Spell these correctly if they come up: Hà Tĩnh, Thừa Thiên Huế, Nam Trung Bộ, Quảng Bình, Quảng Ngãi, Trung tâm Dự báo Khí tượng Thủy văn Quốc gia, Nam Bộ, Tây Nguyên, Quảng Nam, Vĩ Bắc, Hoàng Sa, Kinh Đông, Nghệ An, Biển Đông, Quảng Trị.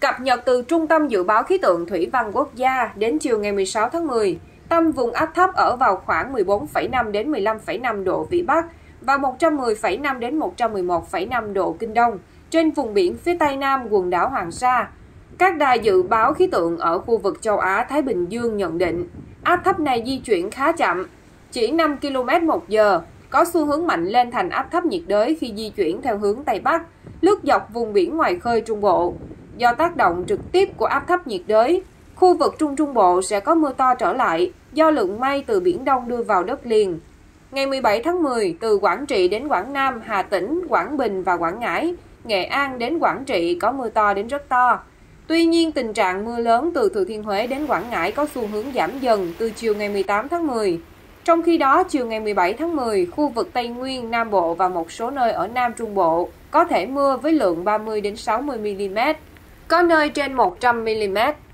Cập nhật từ Trung tâm Dự báo Khí tượng Thủy văn Quốc gia đến chiều ngày 16 tháng 10, tâm vùng áp thấp ở vào khoảng 14,5 đến 15,5 độ Vĩ Bắc và 110,5 đến 111,5 độ Kinh Đông trên vùng biển phía Tây Nam quần đảo Hoàng Sa. Các đài dự báo khí tượng ở khu vực châu Á-Thái Bình Dương nhận định áp thấp này di chuyển khá chậm, chỉ 5 km/h, có xu hướng mạnh lên thành áp thấp nhiệt đới khi di chuyển theo hướng Tây Bắc, lướt dọc vùng biển ngoài khơi Trung Bộ. Do tác động trực tiếp của áp thấp nhiệt đới, khu vực Trung Trung Bộ sẽ có mưa to trở lại do lượng mây từ Biển Đông đưa vào đất liền. Ngày 17 tháng 10, từ Quảng Trị đến Quảng Nam, Hà Tĩnh, Quảng Bình và Quảng Ngãi, Nghệ An đến Quảng Trị có mưa to đến rất to. Tuy nhiên, tình trạng mưa lớn từ Thừa Thiên Huế đến Quảng Ngãi có xu hướng giảm dần từ chiều ngày 18 tháng 10. Trong khi đó, chiều ngày 17 tháng 10, khu vực Tây Nguyên, Nam Bộ và một số nơi ở Nam Trung Bộ có thể mưa với lượng 30 đến 60 mm, có nơi trên 100 mm.